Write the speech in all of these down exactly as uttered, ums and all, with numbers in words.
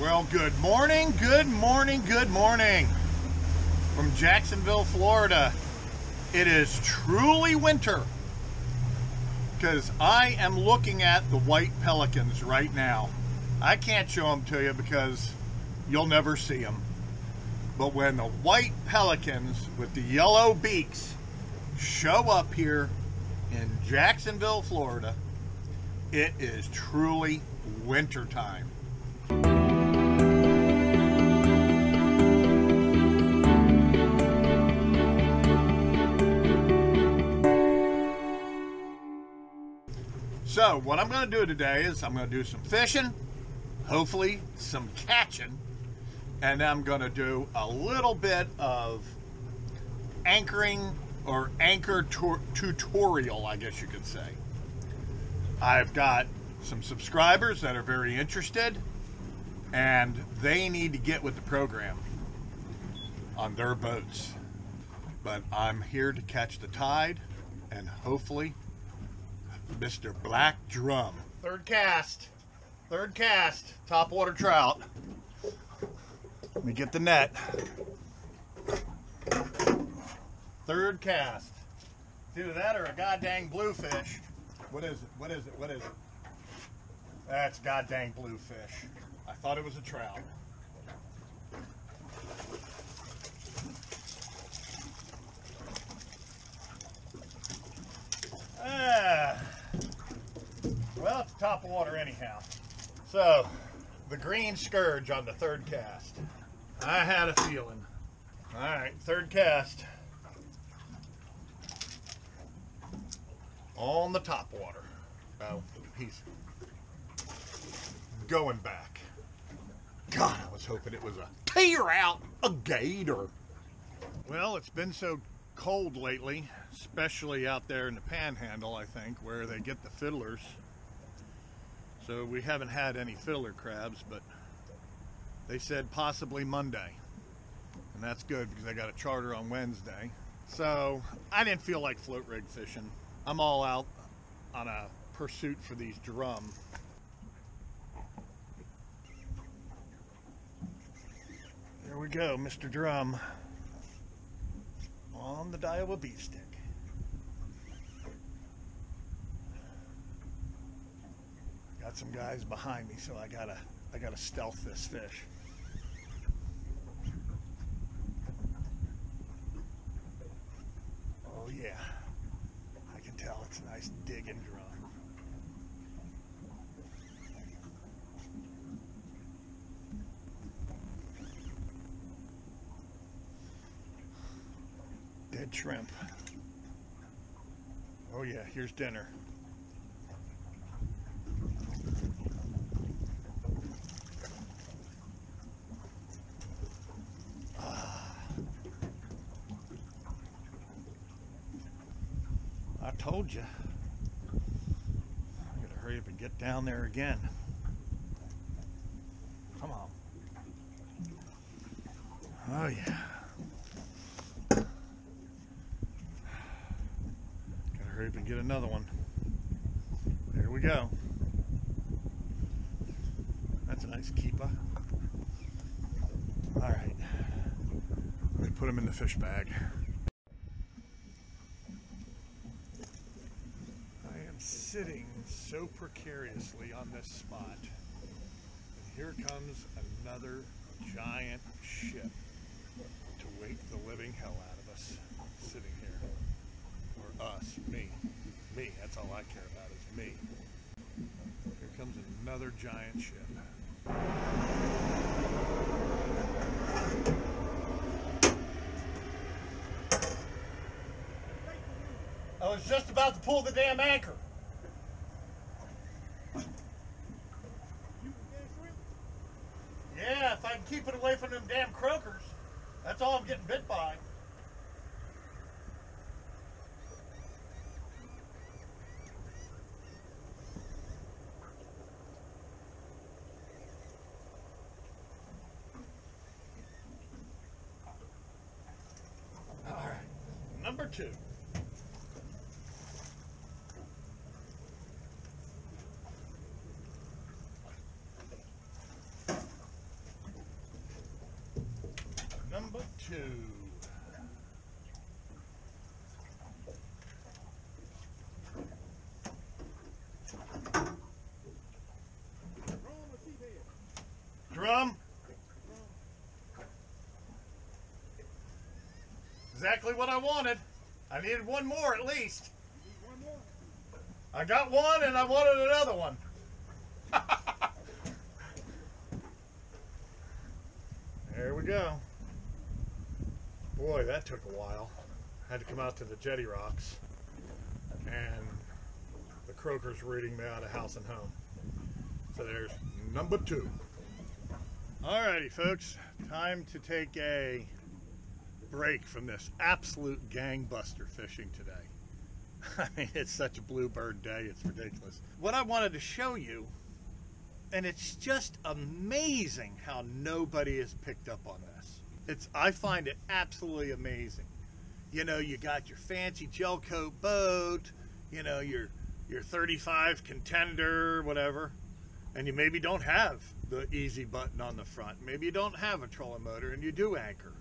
Well, good morning, good morning, good morning from Jacksonville, Florida. It is truly winter because I am looking at the white pelicans right now. I can't show them to you because you'll never see them. But when the white pelicans with the yellow beaks show up here in Jacksonville, Florida, it is truly winter time. So what I'm going to do today is I'm going to do some fishing, hopefully some catching, and I'm going to do a little bit of anchoring or anchor tutorial, I guess you could say. I've got some subscribers that are very interested and they need to get with the program on their boats. But I'm here to catch the tide and hopefully Mister Black Drum. Third cast. Third cast. Top water trout. Let me get the net. Third cast. Either that or a goddamn bluefish. What is it? What is it? What is it? That's goddamn bluefish. I thought it was a trout. Ah. Well, it's top water anyhow. So, the green scourge on the third cast. I had a feeling. All right, third cast. On the top water. Oh, he's going back. God, I was hoping it was a tear out, a gator. Well, it's been so cold lately, especially out there in the panhandle, I think, where they get the fiddlers. So we haven't had any fiddler crabs, but they said possibly Monday. And that's good because I got a charter on Wednesday. So I didn't feel like float rig fishing. I'm all out on a pursuit for these drum. There we go, Mister Drum. On the Daiwa beef stick. Got some guys behind me, so I gotta I gotta stealth this fish. Oh yeah. I can tell it's a nice dig and drum. Dead shrimp. Oh yeah, here's dinner. Ah. I told you. I gotta hurry up and get down there again. Come on. Oh yeah. And get another one. There we go. That's a nice keeper. All right, let me put him in the fish bag. I am sitting so precariously on this spot, and here comes another giant ship to wake the living hell out of us sitting here. Us, me, me, that's all I care about is me. Here comes another giant ship. I was just about to pull the damn anchor. Yeah, if I can keep it away from them damn croakers, that's all I'm getting bit by. Two. two. Drum. Exactly what I wanted. I needed one more at least. I got one and I wanted another one. There we go. Boy, that took a while. I had to come out to the jetty rocks and the croaker's reading me out of House and Home. So there's number two. Alrighty folks, time to take a break from this absolute gangbuster fishing today. I mean, it's such a bluebird day, it's ridiculous. What I wanted to show you, and it's just amazing how nobody has picked up on this. It's, I find it absolutely amazing. You know, you got your fancy gel coat boat, you know, your, your thirty-five Contender, whatever, and you maybe don't have the easy button on the front. Maybe you don't have a trolling motor and you do anchor,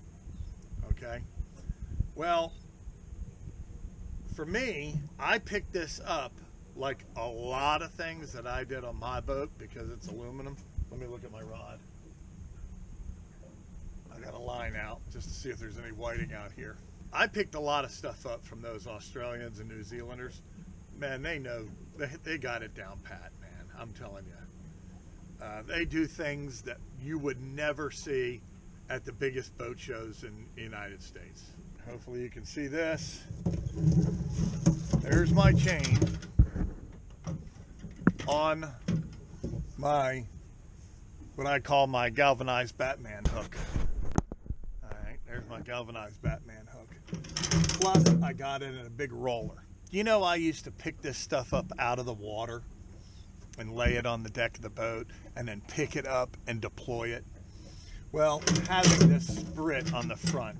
okay? Well, for me, I picked this up like a lot of things that I did on my boat because it's aluminum. Let me look at my rod. I got a line out just to see if there's any whiting out here. I picked a lot of stuff up from those Australians and New Zealanders. Man, they know, they, they got it down pat, man, I'm telling you. Uh, they do things that you would never see at the biggest boat shows in the United States. Hopefully you can see this. There's my chain on my, what I call my galvanized Batman hook. All right, there's my galvanized Batman hook. Plus, I got it in a big roller. You know, I used to pick this stuff up out of the water and lay it on the deck of the boat and then pick it up and deploy it. Well, having this sprit on the front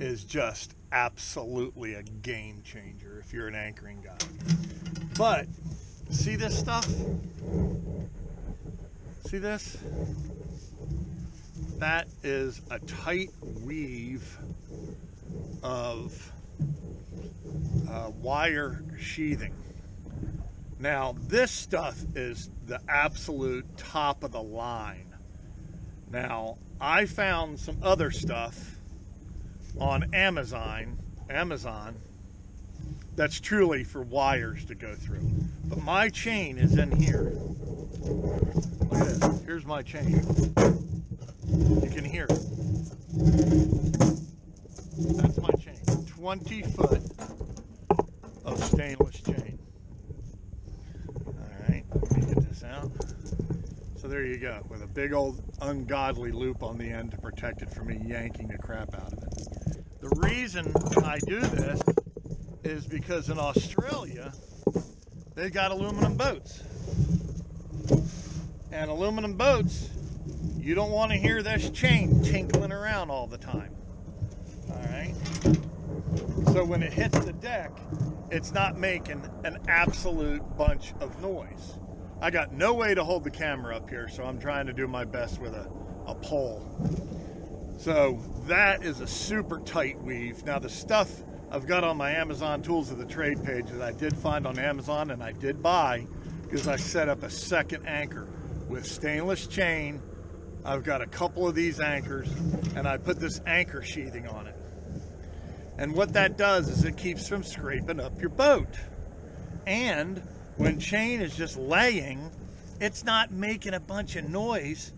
is just absolutely a game changer if you're an anchoring guy. But see this stuff? See this? That is a tight weave of uh, wire sheathing. Now this stuff is the absolute top of the line. Now I found some other stuff on Amazon, Amazon, that's truly for wires to go through. But my chain is in here. Look at this. Here's my chain. You can hear it. That's my chain. twenty foot of stainless chain. All right, let me get this out. So there you go, with a big old ungodly loop on the end to protect it from me yanking the crap out of it. The reason I do this is because in Australia, they got aluminum boats. And aluminum boats, you don't want to hear this chain tinkling around all the time. All right? So when it hits the deck, it's not making an absolute bunch of noise. I got no way to hold the camera up here, so I'm trying to do my best with a, a pole. So that is a super tight weave. Now the stuff I've got on my Amazon Tools of the Trade page that I did find on Amazon and I did buy because I set up a second anchor with stainless chain. I've got a couple of these anchors and I put this anchor sheathing on it. And what that does is it keeps from scraping up your boat. And when chain is just laying, it's not making a bunch of noise.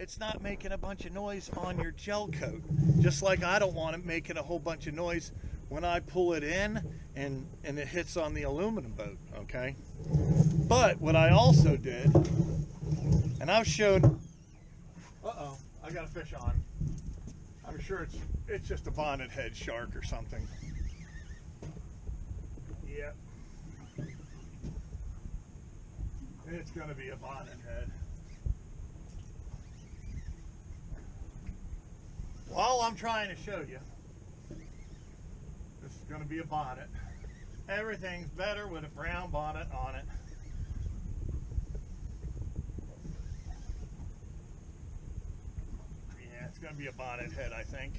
It's not making a bunch of noise on your gel coat. Just like I don't want it making a whole bunch of noise when I pull it in and, and it hits on the aluminum boat, okay? But what I also did, and I've showed, uh-oh, I got a fish on. I'm sure it's, it's just a bonnet head shark or something. Yeah. It's gonna be a bonnet head. All I'm trying to show you, this is going to be a bonnet. Everything's better with a brown bonnet on it. Yeah, it's going to be a bonnet head, I think.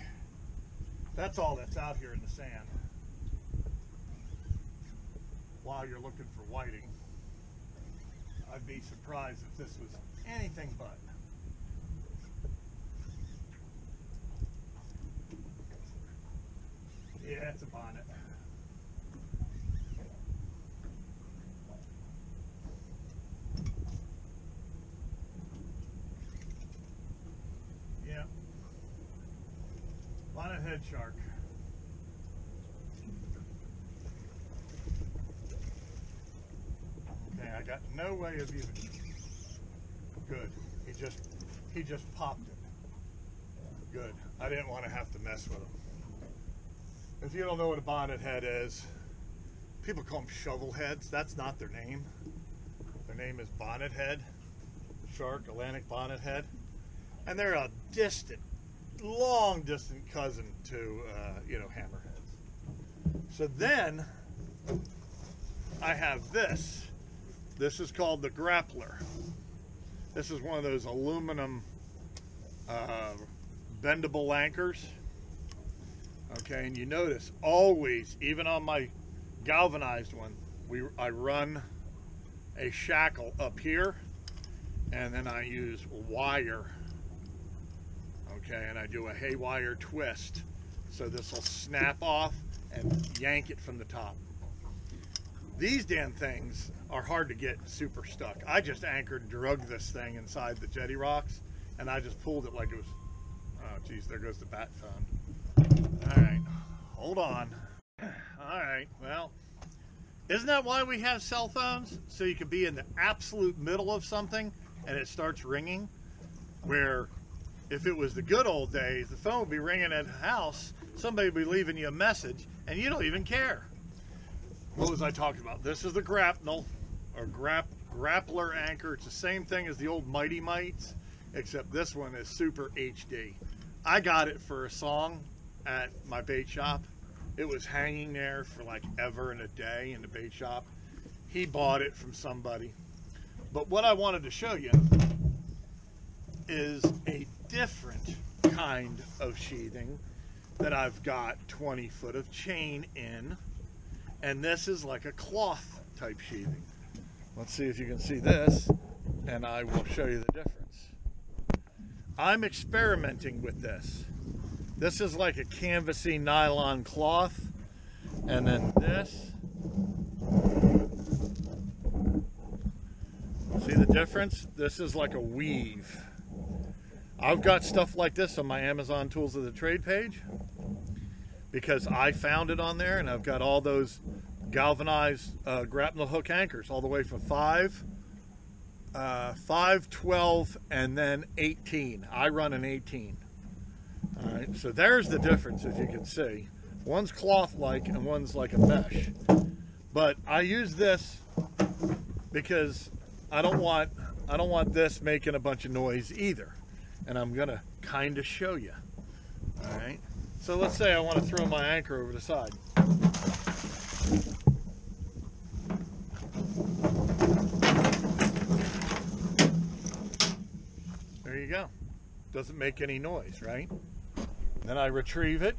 That's all that's out here in the sand while you're looking for whiting. I'd be surprised if this was anything but. Yeah, it's a bonnet. Yeah. Bonnet head shark. Okay, I got no way of even. Good. He just he just popped it. Good. I didn't want to have to mess with him. If you don't know what a bonnet head is, people call them shovel heads. That's not their name. Their name is bonnet head, shark, Atlantic bonnet head. And they're a distant, long distant cousin to, uh, you know, hammerheads. So then I have this. This is called the grappler. This is one of those aluminum uh, bendable anchors. Okay, and you notice always, even on my galvanized one, we I run a shackle up here, and then I use wire. Okay, and I do a haywire twist, so this will snap off and yank it from the top. These damn things are hard to get super stuck. I just anchored, drug this thing inside the jetty rocks, and I just pulled it like it was. Oh, geez, there goes the bat phone. All right, hold on. All right, well, isn't that why we have cell phones? So you could be in the absolute middle of something and it starts ringing, where if it was the good old days, the phone would be ringing at the house, somebody would be leaving you a message, and you don't even care. What was I talking about? This is the grapnel, or grap grappler anchor. It's the same thing as the old Mighty Mites, except this one is super H D. I got it for a song at my bait shop. It was hanging there for like ever and a day in the bait shop. He bought it from somebody. But what I wanted to show you is a different kind of sheathing that I've got twenty foot of chain in, and this is like a cloth type sheathing. Let's see if you can see this, and I will show you the difference. I'm experimenting with this. This is like a canvasy nylon cloth, and then this. See the difference? This is like a weave. I've got stuff like this on my Amazon Tools of the Trade page because I found it on there, and I've got all those galvanized uh, grapnel hook anchors all the way from five, uh, five, twelve, and then eighteen. I run an eighteen. All right, so there's the difference, if you can see. One's cloth-like and one's like a mesh. But I use this because I don't want I don't want this making a bunch of noise either. And I'm gonna kind of show you. All right. So let's say I want to throw my anchor over the side. There you go. Doesn't make any noise, right? Then I retrieve it.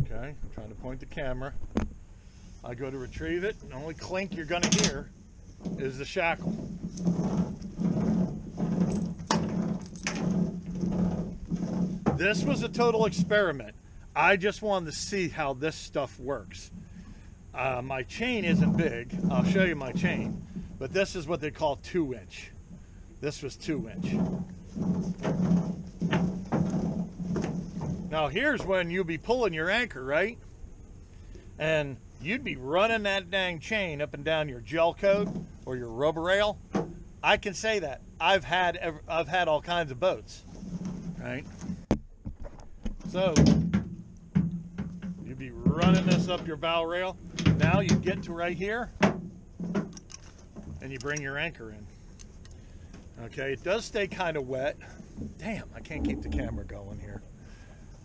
Okay, I'm trying to point the camera. I go to retrieve it, and the only clink you're going to hear is the shackle. This was a total experiment. I just wanted to see how this stuff works. Uh, my chain isn't big. I'll show you my chain. But this is what they call two inch. This was two inch. Now here's when you'll be pulling your anchor, right? And you'd be running that dang chain up and down your gel coat or your rubber rail. I can say that. I've had I've had all kinds of boats, right? So you'd be running this up your bow rail. Now you get to right here and you bring your anchor in. Okay, it does stay kind of wet. Damn, I can't keep the camera going here.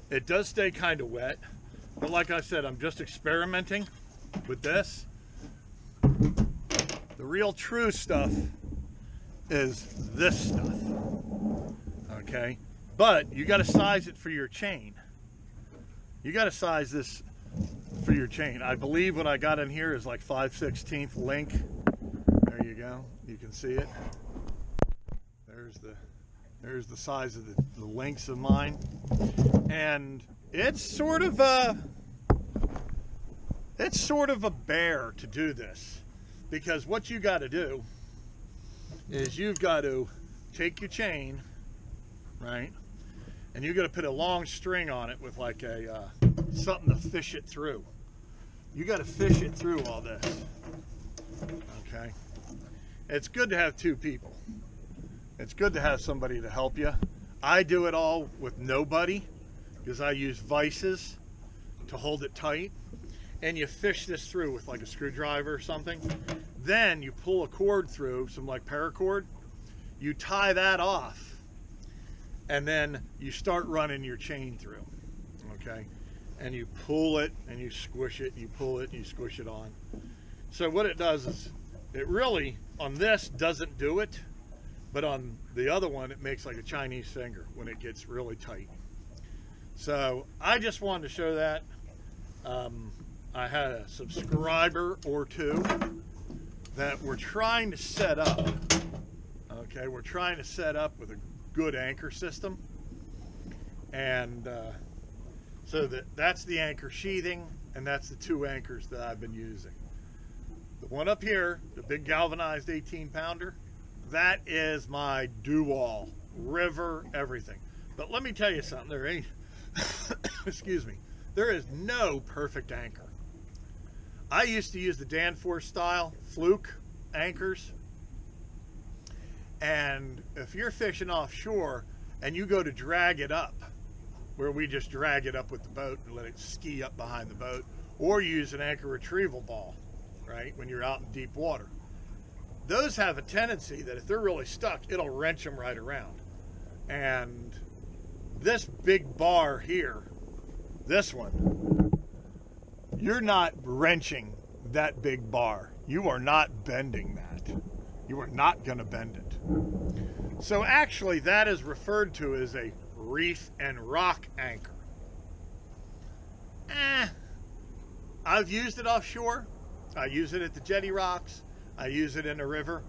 It does stay kind of wet, but like I said, I'm just experimenting with this. The real true stuff is this stuff. Okay, But you got to size it for your chain. You got to size this for your chain. I believe what I got in here is like five sixteenths link. There you go. You can see it. There's the there's the size of the, the links of mine, and it's sort of a it's sort of a bear to do this, because what you got to do is you've got to take your chain, right? And you're going to put a long string on it with like a uh, something to fish it through. You got to fish it through all this. Okay, it's good to have two people. It's good to have somebody to help you. I do it all with nobody because I use vices to hold it tight. And you fish this through with like a screwdriver or something. Then you pull a cord through, some like paracord. You tie that off. And then you start running your chain through, okay? And you pull it and you squish it, and you pull it and you squish it on. So what it does is, it really, on this, doesn't do it, but on the other one, it makes like a Chinese finger when it gets really tight. So I just wanted to show that. Um, I had a subscriber or two that we're trying to set up, okay? We're trying to set up with a good anchor system, and uh, so that that's the anchor sheathing, and that's the two anchors that I've been using. The one up here, the big galvanized eighteen pounder, that is my do-all river everything. But let me tell you something, there ain't excuse me, there is no perfect anchor. I used to use the Danforth style fluke anchors. And if you're fishing offshore and you go to drag it up, where we just drag it up with the boat and let it ski up behind the boat, or use an anchor retrieval ball, right, when you're out in deep water, those have a tendency that if they're really stuck, it'll wrench them right around. And this big bar here, this one, you're not wrenching that big bar. You are not bending that. You are not going to bend it. So actually that is referred to as a reef and rock anchor. Eh, I've used it offshore. I use it at the jetty rocks. I use it in the river.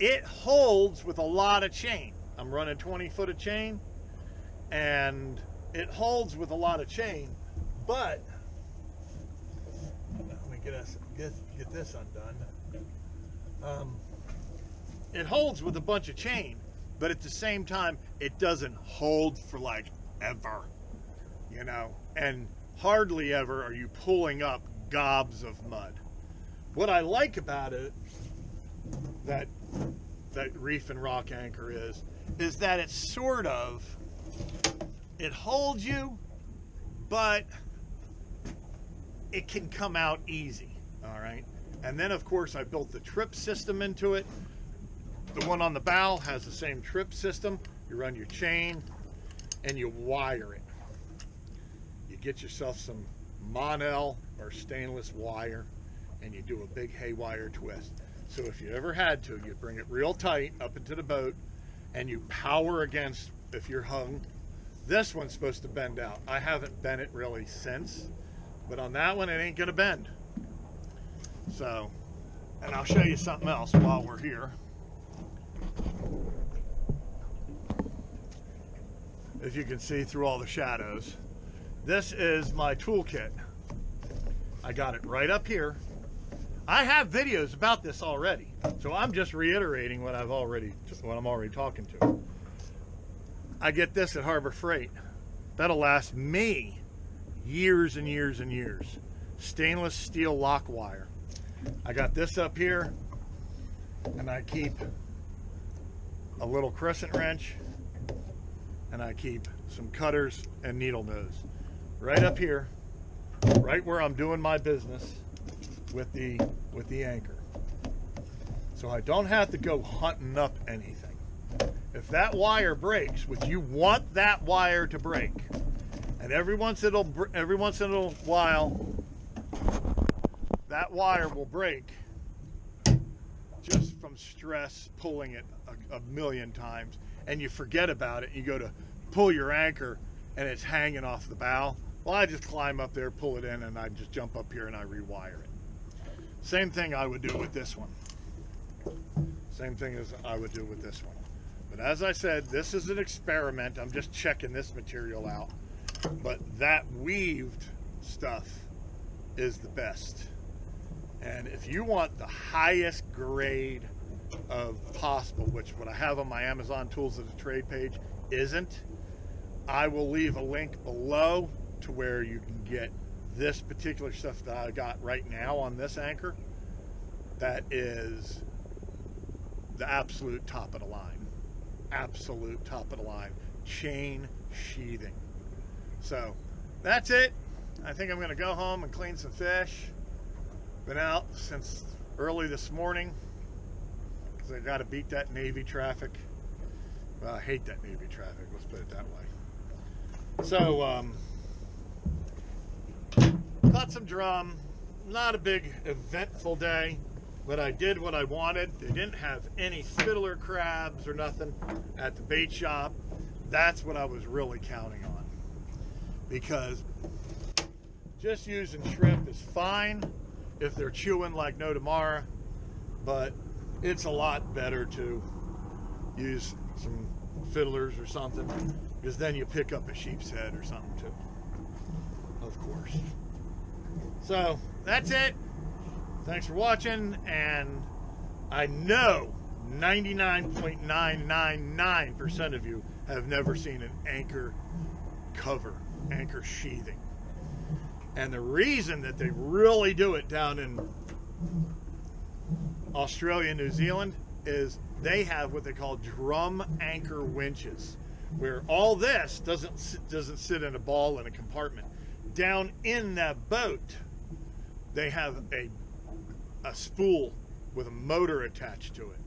It holds with a lot of chain. I'm running twenty foot of chain, and it holds with a lot of chain, but let me get, us, get, get this undone. Um, It holds with a bunch of chain, but at the same time, it doesn't hold for like ever, you know, and hardly ever are you pulling up gobs of mud. What I like about it, that that reef and rock anchor is, is that it's sort of, it holds you, but it can come out easy, all right? And then of course I built the trip system into it. The one on the bow has the same trip system. You run your chain and you wire it. You get yourself some Monel or stainless wire and you do a big haywire twist. So if you ever had to, you bring it real tight up into the boat and you power against if you're hung. This one's supposed to bend out. I haven't bent it really since, but on that one, it ain't gonna bend. So, and I'll show you something else while we're here. If you can see through all the shadows, this is my toolkit. I got it right up here. I have videos about this already, so I'm just reiterating what I've already, what I'm already talking to. I get this at Harbor Freight. That'll last me years and years and years. Stainless steel lock wire. I got this up here, and I keep a little crescent wrench, and I keep some cutters and needle nose right up here, right where I'm doing my business with the with the anchor. So I don't have to go hunting up anything. If that wire breaks, which you want that wire to break, and every once it'll every once in a little while that wire will break just from stress pulling it a, a million times, and you forget about it. You go to pull your anchor and it's hanging off the bow. Well, I just climb up there, pull it in, and I just jump up here and I rewire it. Same thing I would do with this one. Same thing as I would do with this one. But as I said, this is an experiment. I'm just checking this material out. But that weaved stuff is the best. And if you want the highest grade of possible, which what I have on my Amazon Tools of the Trade page isn't, I will leave a link below to where you can get this particular stuff that I got right now on this anchor. That is the absolute top of the line. Absolute top of the line. Chain sheathing. So that's it. I think I'm going to go home and clean some fish. Been out since early this morning because I got to beat that Navy traffic. Well, I hate that Navy traffic, let's put it that way. So um caught some drum. Not a big eventful day, but I did what I wanted. They didn't have any fiddler crabs or nothing at the bait shop. That's what I was really counting on, because just using shrimp is fine if they're chewing like no tomorrow, but it's a lot better to use some fiddlers or something, because then you pick up a sheep's head or something too, of course. So that's it. Thanks for watching, and I know ninety-nine point nine nine nine percent of you have never seen an anchor cover, anchor sheathing. And the reason that they really do it down in Australia and New Zealand is they have what they call drum anchor winches, where all this doesn't, doesn't sit in a ball in a compartment. Down in that boat, they have a, a spool with a motor attached to it.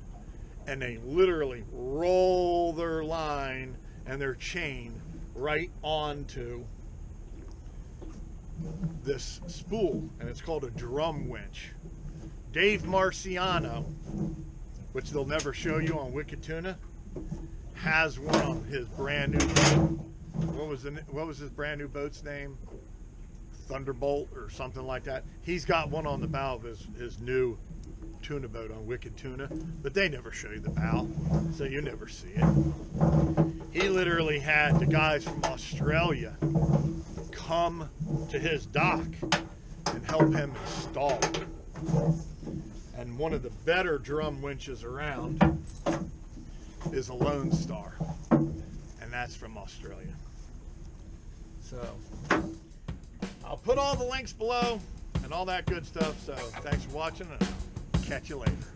And they literally roll their line and their chain right onto this spool, and it's called a drum winch. Dave Marciano, which they'll never show you on Wicked Tuna, has one on his brand new boat. What was the, what was his brand new boat's name? Thunderbolt or something like that. He's got one on the bow of his, his new tuna boat on Wicked Tuna, but they never show you the bow, so you never see it. He literally had the guys from Australia come to his dock and help him install it. And one of the better drum winches around is a Lone Star, and that's from Australia. So I'll put all the links below and all that good stuff. So thanks for watching, and I'll catch you later.